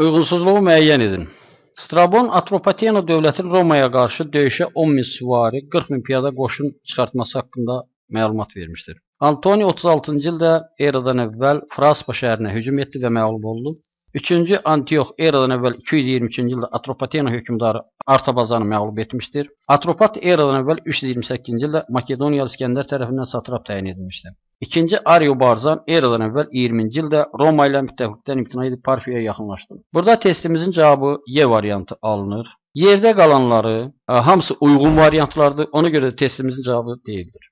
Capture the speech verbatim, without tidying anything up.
uyğunsuzluğu müəyyən edin. Strabon Atropateno dövlətinin Romaya qarşı döyüşə on min süvari, qırx min piyada qoşun çıxartması haqqında məlumat vermişdir. Antoni otuz altıncı ildə eradan əvvəl Fraspa şəhərinə hücum etdi və məğlub oldu. üçüncü Antioch eradan əvvəl iki yüz iyirmi ikinci ildə Atropateno hökmdarı Artabazanı məğlub etmişdir. Atropat eradan əvvəl üç yüz iyirmi səkkizinci ildə Makedonial İskender tərəfindən satrap təyin edilmişdir. ikinci Ario Barzan eradan əvvəl iyirminci ildə Roma ilə müttəfiqdən imtina edib Parfiyoya yaxınlaşdı. Burada testimizin cavabı Y variantı alınır. Yerdə qalanları hamısı uyğun variantlardır. Ona görə də testimizin cavabı deyildir.